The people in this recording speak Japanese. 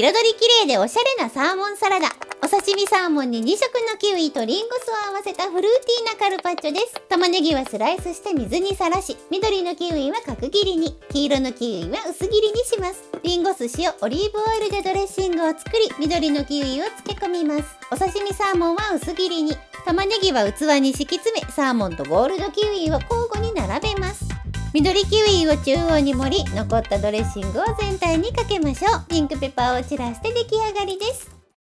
彩りきれいでおしゃれなサーモンサラダ。お刺身サーモンに2色のキウイとリンゴ酢を合わせたフルーティーなカルパッチョです。玉ねぎはスライスして水にさらし、緑のキウイは角切りに、黄色のキウイは薄切りにします。リンゴ酢、塩、オリーブオイルでドレッシングを作り、緑のキウイを漬け込みます。お刺身サーモンは薄切りに、玉ねぎは器に敷き詰め、サーモンとゴールドキウイを交互に並べます。緑キウイを中央に盛り、残ったドレッシングを全体にかけましょう。ピンクペッパーを散らして出来上がりです。